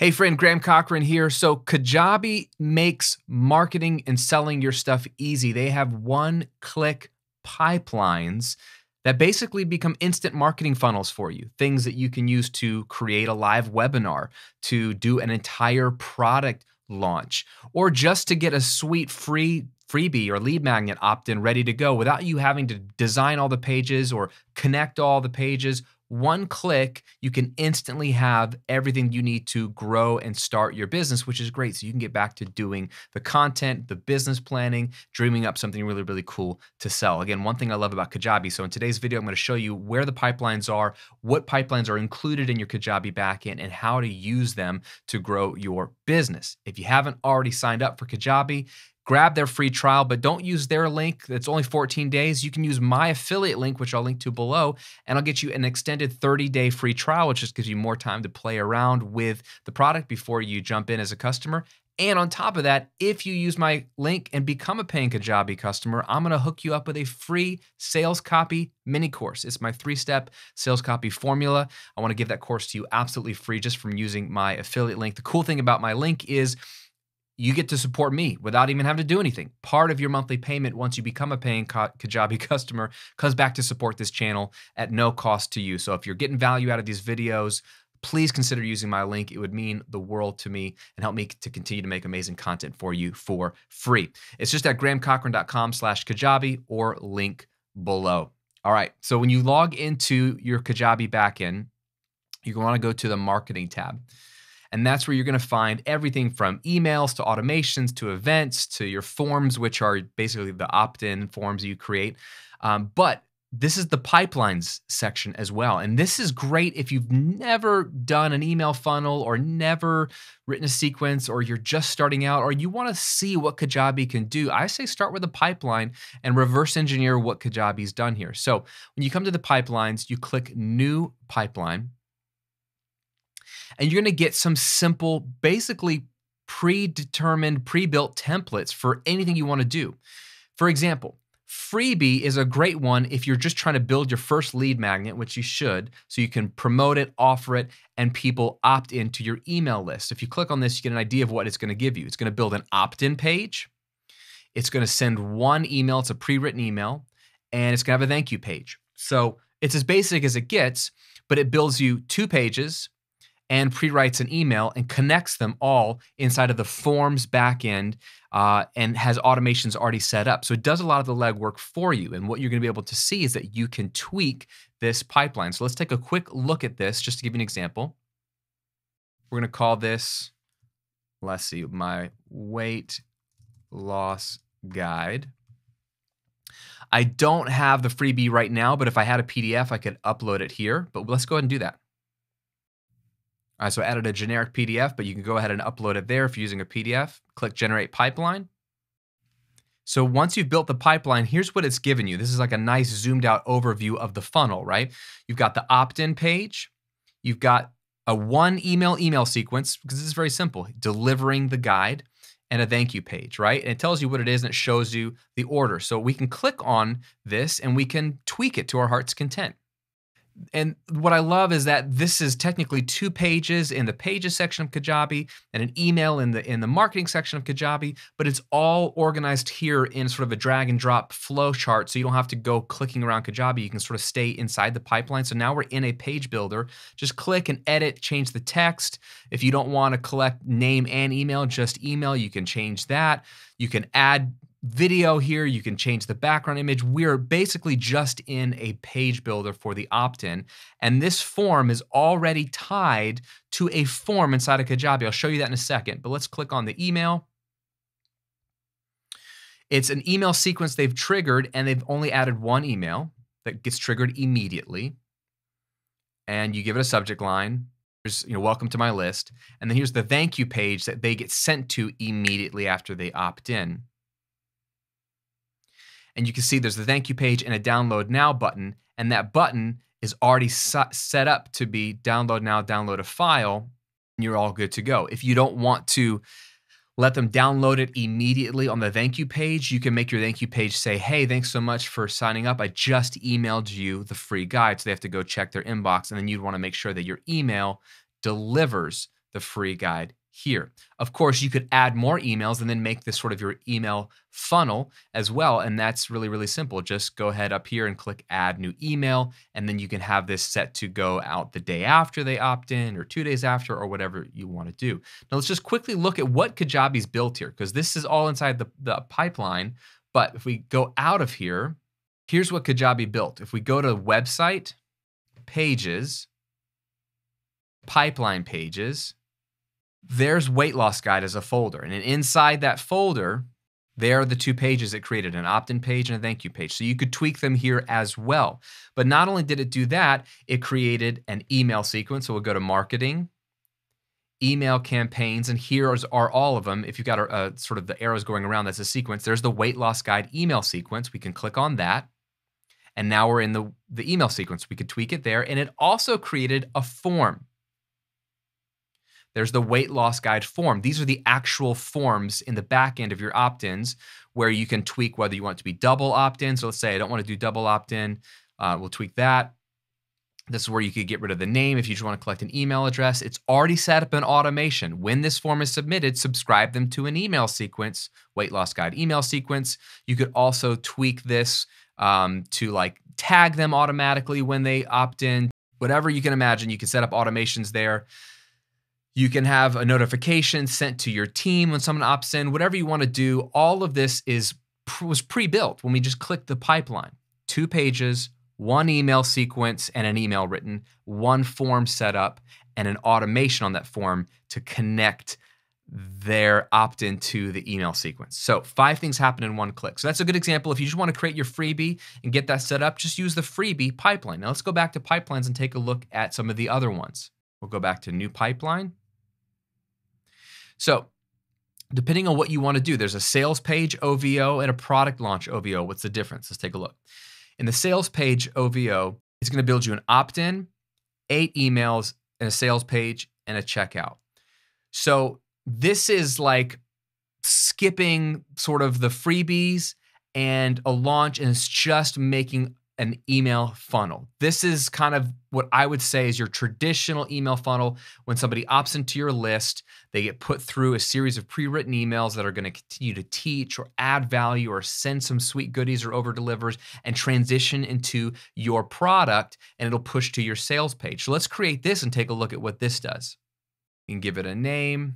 Hey friend, Graham Cochrane here. So Kajabi makes marketing and selling your stuff easy. They have one-click pipelines that basically become instant marketing funnels for you, things that you can use to create a live webinar, to do an entire product launch, or just to get a sweet freebie or lead magnet opt-in ready to go without you having to design all the pages or connect all the pages. One click, you can instantly have everything you need to grow and start your business, which is great. So you can get back to doing the content, the business planning, dreaming up something really, really cool to sell. Again, one thing I love about Kajabi. So in today's video, I'm going to show you where the pipelines are, what pipelines are included in your Kajabi backend, and how to use them to grow your business. If you haven't already signed up for Kajabi, grab their free trial, but don't use their link. It's only 14 days. You can use my affiliate link, which I'll link to below, and I'll get you an extended 30-day free trial, which just gives you more time to play around with the product before you jump in as a customer. And on top of that, if you use my link and become a paying Kajabi customer, I'm going to hook you up with a free sales copy mini course. It's my 3-step sales copy formula. I want to give that course to you absolutely free just from using my affiliate link. The cool thing about my link is you get to support me without even having to do anything. Part of your monthly payment once you become a paying Kajabi customer comes back to support this channel at no cost to you. So if you're getting value out of these videos, please consider using my link. It would mean the world to me and help me to continue to make amazing content for you for free. It's just at grahamcochrane.com/Kajabi or link below. All right, so when you log into your Kajabi backend, you're gonna wanna go to the marketing tab. And that's where you're going to find everything from emails to automations to events to your forms, which are basically the opt-in forms you create. But this is the pipelines section as well. And this is great if you've never done an email funnel or never written a sequence, or you're just starting out, or you want to see what Kajabi can do. I say start with a pipeline and reverse engineer what Kajabi's done here. So when you come to the pipelines, you click New Pipeline. And you're going to get some simple, basically predetermined, pre-built templates for anything you want to do. For example, freebie is a great one if you're just trying to build your first lead magnet, which you should, so you can promote it, offer it, and people opt into your email list. If you click on this, you get an idea of what it's going to give you. It's going to build an opt-in page. It's going to send one email. It's a pre-written email. And it's going to have a thank you page. So it's as basic as it gets, but it builds you 2 pages. And pre-writes an email and connects them all inside of the forms backend and has automations already set up. So it does a lot of the legwork for you. And what you're gonna be able to see is that you can tweak this pipeline. So let's take a quick look at this just to give you an example. We're gonna call this, let's see, my weight loss guide. I don't have the freebie right now, but if I had a PDF, I could upload it here, but let's go ahead and do that. All right, so I added a generic PDF, but you can go ahead and upload it there if you're using a PDF. Click Generate Pipeline. So once you've built the pipeline, here's what it's given you. This is like a nice zoomed out overview of the funnel, right? You've got the opt-in page. You've got a one email sequence, because this is very simple, delivering the guide, and a thank you page, right? And it tells you what it is and it shows you the order. So we can click on this and we can tweak it to our heart's content. And what I love is that this is technically 2 pages in the pages section of Kajabi and an email in the marketing section of Kajabi, but it's all organized here in sort of a drag and drop flow chart. So you don't have to go clicking around Kajabi. You can sort of stay inside the pipeline. So now we're in a page builder. Just click and edit, change the text. If you don't want to collect name and email, just email, you can change that. You can add video here, you can change the background image. We're basically just in a page builder for the opt-in. And this form is already tied to a form inside of Kajabi. I'll show you that in a second, but let's click on the email. It's an email sequence they've triggered, and they've only added 1 email that gets triggered immediately. And you give it a subject line. Here's, you know, welcome to my list. And then here's the thank you page that they get sent to immediately after they opt in. And you can see there's the thank you page and a download now button. And that button is already set up to be download now, download a file, and you're all good to go. If you don't want to let them download it immediately on the thank you page, you can make your thank you page say, hey, thanks so much for signing up. I just emailed you the free guide. So they have to go check their inbox. And then you'd want to make sure that your email delivers the free guide here. Of course, you could add more emails and then make this sort of your email funnel as well. And that's really, really simple. Just go ahead up here and click add new email. And then you can have this set to go out the day after they opt in or 2 days after or whatever you want to do. Now let's just quickly look at what Kajabi's built here, because this is all inside the pipeline. But if we go out of here, here's what Kajabi built. If we go to website, pages, pipeline pages, there's weight loss guide as a folder. And inside that folder, there are the two pages it created, an opt-in page and a thank you page. So you could tweak them here as well. But not only did it do that, it created an email sequence. So we'll go to marketing, email campaigns, and here are all of them. If you've got a sort of the arrows going around, that's a sequence. There's the weight loss guide email sequence. We can click on that. And now we're in the email sequence. We could tweak it there. And it also created a form. There's the weight loss guide form. These are the actual forms in the back end of your opt-ins where you can tweak whether you want it to be double opt-in. So let's say I don't want to do double opt-in. We'll tweak that. This is where you could get rid of the name if you just want to collect an email address. It's already set up an automation. When this form is submitted, subscribe them to an email sequence, weight loss guide email sequence. You could also tweak this to like tag them automatically when they opt in. Whatever you can imagine, you can set up automations there. You can have a notification sent to your team when someone opts in, whatever you want to do. All of this was pre-built when we just clicked the pipeline. 2 pages, 1 email sequence and an email written, 1 form set up, and an automation on that form to connect their opt-in to the email sequence. So 5 things happen in 1 click. So that's a good example. If you just want to create your freebie and get that set up, just use the freebie pipeline. Now let's go back to pipelines and take a look at some of the other ones. We'll go back to new pipeline. So depending on what you want to do, there's a sales page OVO and a product launch OVO. What's the difference? Let's take a look. In the sales page OVO, it's going to build you an opt-in, 8 emails, and a sales page, and a checkout. So this is like skipping sort of the freebies and a launch, and it's just making an email funnel. This is kind of what I would say is your traditional email funnel. When somebody opts into your list, they get put through a series of pre-written emails that are going to continue to teach or add value or send some sweet goodies or over-delivers and transition into your product, and it'll push to your sales page. So let's create this and take a look at what this does. You can give it a name.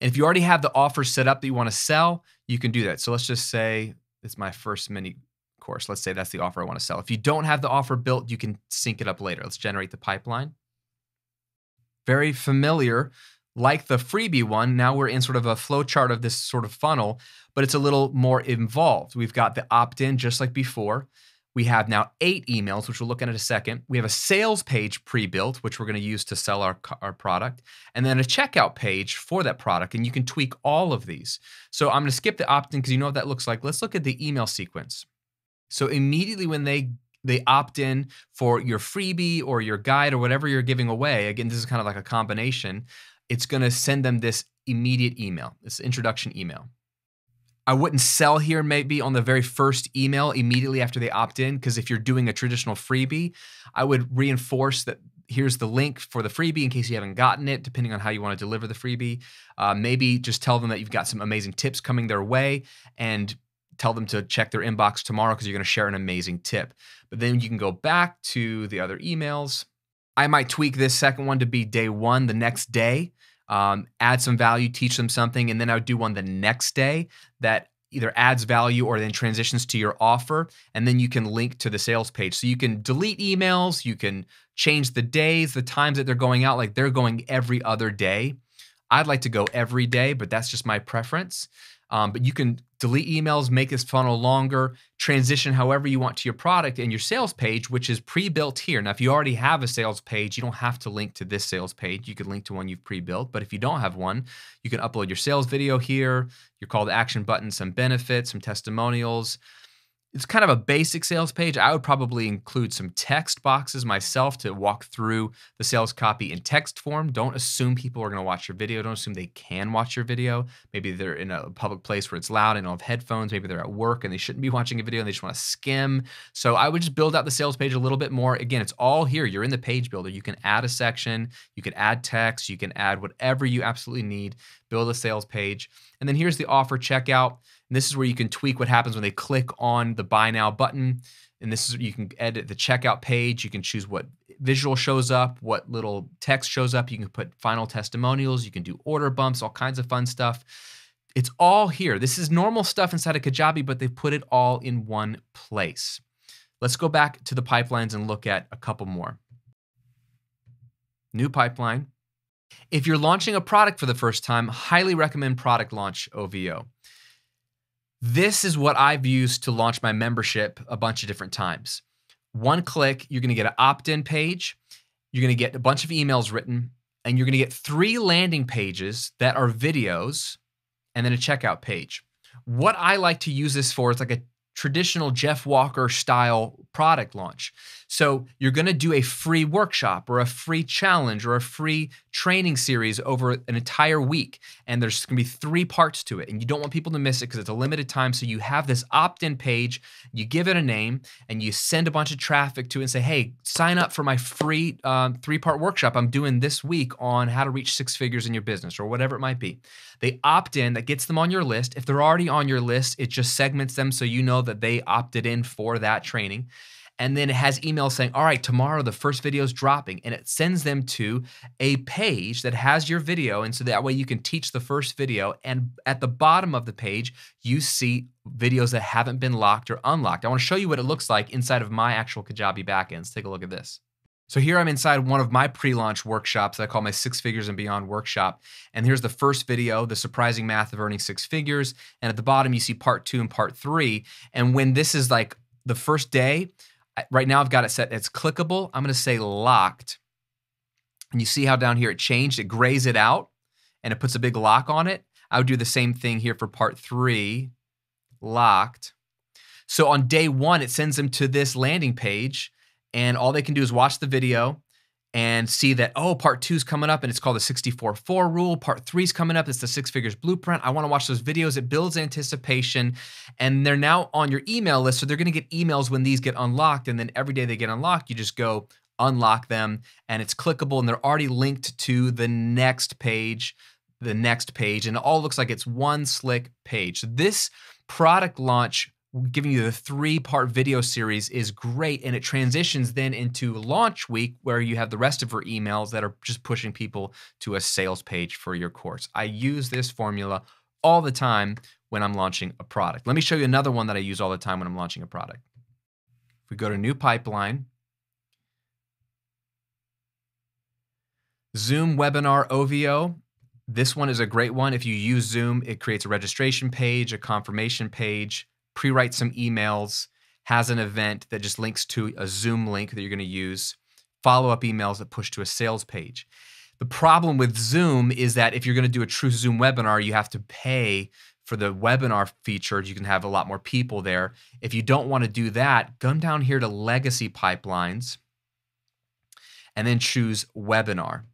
And if you already have the offer set up that you want to sell, you can do that. So let's just say it's my first mini course. Let's say that's the offer I want to sell. If you don't have the offer built, you can sync it up later. Let's generate the pipeline. Very familiar, like the freebie one. Now we're in sort of a flow chart of this sort of funnel, but it's a little more involved. We've got the opt-in just like before. We have now 8 emails, which we'll look at in a second. We have a sales page pre-built, which we're going to use to sell our product, and then a checkout page for that product. And you can tweak all of these. So I'm going to skip the opt-in because you know what that looks like. Let's look at the email sequence. So immediately when they opt in for your freebie or your guide or whatever you're giving away, again, this is kind of like a combination, it's going to send them this immediate email, this introduction email. I wouldn't sell here maybe on the very first email immediately after they opt in, because if you're doing a traditional freebie, I would reinforce that here's the link for the freebie in case you haven't gotten it, depending on how you want to deliver the freebie. Maybe just tell them that you've got some amazing tips coming their way and tell them to check their inbox tomorrow because you're going to share an amazing tip. But then you can go back to the other emails. I might tweak this second one to be day 1, the next day, add some value, teach them something. And then I would do one the next day that either adds value or then transitions to your offer. And then you can link to the sales page. So you can delete emails. You can change the days, the times that they're going out, like they're going every other day. I'd like to go every day, but that's just my preference. But you can delete emails, make this funnel longer, transition however you want to your product and your sales page, which is pre-built here. Now, if you already have a sales page, you don't have to link to this sales page. You could link to one you've pre-built, but if you don't have one, you can upload your sales video here, your call to action button, some benefits, some testimonials, It's kind of a basic sales page. I would probably include some text boxes myself to walk through the sales copy in text form. Don't assume people are going to watch your video. Don't assume they can watch your video. Maybe they're in a public place where it's loud and don't have headphones. Maybe they're at work and they shouldn't be watching a video and they just want to skim. So I would just build out the sales page a little bit more. Again, it's all here. You're in the page builder. You can add a section. You can add text. You can add whatever you absolutely need. Build a sales page. And then here's the offer checkout. And this is where you can tweak what happens when they click on the buy now button. And this is, you can edit the checkout page. You can choose what visual shows up, what little text shows up. You can put final testimonials. You can do order bumps, all kinds of fun stuff. It's all here. This is normal stuff inside of Kajabi, but they put it all in one place. Let's go back to the pipelines and look at a couple more. New pipeline. If you're launching a product for the first time, highly recommend Product Launch OVO. This is what I've used to launch my membership a bunch of different times. One click, you're going to get an opt-in page, you're going to get a bunch of emails written, and you're going to get 3 landing pages that are videos, and then a checkout page. What I like to use this for is like a traditional Jeff Walker style product launch. So you're going to do a free workshop or a free challenge or a free training series over an entire week. And there's going to be 3 parts to it. And you don't want people to miss it because it's a limited time. So you have this opt-in page, you give it a name, and you send a bunch of traffic to it and say, hey, sign up for my free 3-part workshop I'm doing this week on how to reach 6 figures in your business or whatever it might be. They opt in, that gets them on your list. If they're already on your list, it just segments them so you know that they opted in for that training. And then it has emails saying, all right, tomorrow the first video is dropping. And it sends them to a page that has your video. And so that way you can teach the first video. And at the bottom of the page, you see videos that haven't been locked or unlocked. I want to show you what it looks like inside of my actual Kajabi backends. Take a look at this. So here I'm inside one of my pre-launch workshops that I call my 6 Figures and Beyond workshop. And here's the first video, the surprising math of earning 6 figures. And at the bottom, you see part 2 and part 3. And when this is like the first day, right now I've got it set, it's clickable. I'm going to say locked. And you see how down here it changed, it grays it out and it puts a big lock on it. I would do the same thing here for part 3, locked. So on day 1, it sends them to this landing page. And all they can do is watch the video and see that, oh, part 2 is coming up and it's called the 64-4 rule. Part 3 is coming up. It's the 6 figures blueprint. I want to watch those videos. It builds anticipation and they're now on your email list. So they're going to get emails when these get unlocked. And then every day they get unlocked, you just go unlock them and it's clickable and they're already linked to the next page, and it all looks like it's one slick page. So this product launch giving you the 3-part video series is great. And it transitions then into launch week where you have the rest of your emails that are just pushing people to a sales page for your course. I use this formula all the time when I'm launching a product. Let me show you another one that I use all the time when I'm launching a product. If we go to new pipeline, Zoom webinar OVO. This one is a great one. If you use Zoom, it creates a registration page, a confirmation page, pre-write some emails, has an event that just links to a Zoom link that you're going to use, follow-up emails that push to a sales page. The problem with Zoom is that if you're going to do a true Zoom webinar, you have to pay for the webinar feature. You can have a lot more people there. If you don't want to do that, come down here to Legacy Pipelines and then choose Webinar.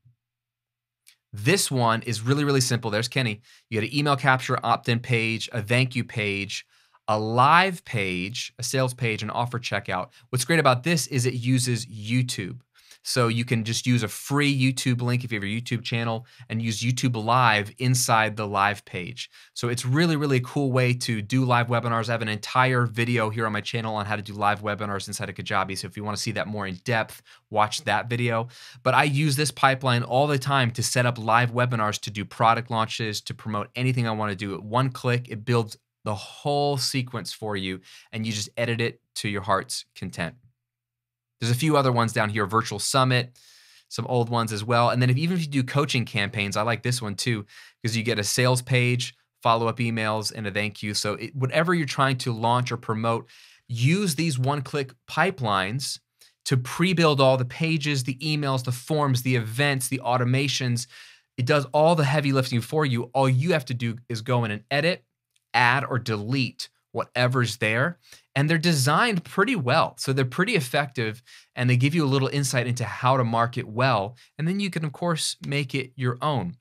This one is really, really simple. There's Kenny. You get an email capture, opt-in page, a thank you page, a live page, a sales page, an offer checkout. What's great about this is it uses YouTube. So you can just use a free YouTube link if you have your YouTube channel and use YouTube Live inside the live page. So it's really, really a cool way to do live webinars. I have an entire video here on my channel on how to do live webinars inside of Kajabi. So if you want to see that more in depth, watch that video. But I use this pipeline all the time to set up live webinars, to do product launches, to promote anything I want to do. At one click, it builds the whole sequence for you, and you just edit it to your heart's content. There's a few other ones down here, virtual summit, some old ones as well. And then if, even if you do coaching campaigns, I like this one too, because you get a sales page, follow-up emails, and a thank you. So it, whatever you're trying to launch or promote, use these one-click pipelines to pre-build all the pages, the emails, the forms, the events, the automations. It does all the heavy lifting for you. All you have to do is go in and edit, add or delete whatever's there. And they're designed pretty well. So they're pretty effective and they give you a little insight into how to market well. And then you can, of course, make it your own.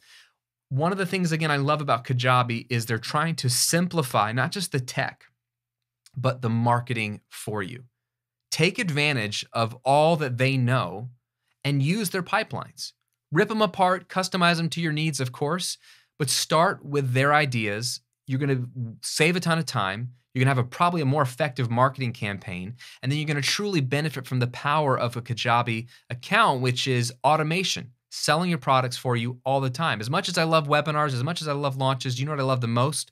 One of the things, again, I love about Kajabi is they're trying to simplify not just the tech, but the marketing for you. Take advantage of all that they know and use their pipelines. Rip them apart, customize them to your needs, of course, but start with their ideas. You're going to save a ton of time. You're going to have probably a more effective marketing campaign, and then you're going to truly benefit from the power of a Kajabi account, which is automation, selling your products for you all the time. As much as I love webinars, as much as I love launches, you know what I love the most?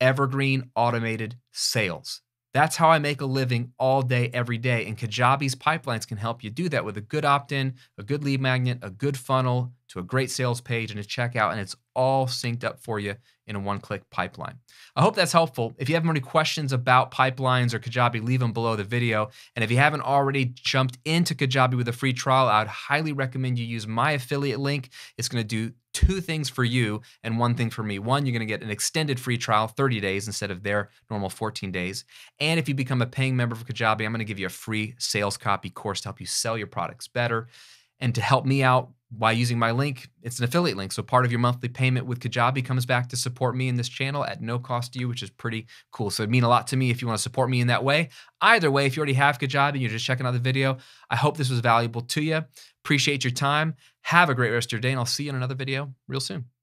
Evergreen automated sales. That's how I make a living all day, every day. And Kajabi's pipelines can help you do that with a good opt-in, a good lead magnet, a good funnel to a great sales page and a checkout. And it's all synced up for you in a one-click pipeline. I hope that's helpful. If you have any questions about pipelines or Kajabi, leave them below the video. And if you haven't already jumped into Kajabi with a free trial, I'd highly recommend you use my affiliate link. It's going to do two things for you and one thing for me. One, you're going to get an extended free trial, 30 days instead of their normal 14 days. And if you become a paying member for Kajabi, I'm going to give you a free sales copy course to help you sell your products better. And to help me out by using my link, it's an affiliate link. So part of your monthly payment with Kajabi comes back to support me in this channel at no cost to you, which is pretty cool. So it'd mean a lot to me if you want to support me in that way. Either way, if you already have Kajabi and you're just checking out the video, I hope this was valuable to you. Appreciate your time. Have a great rest of your day, and I'll see you in another video real soon.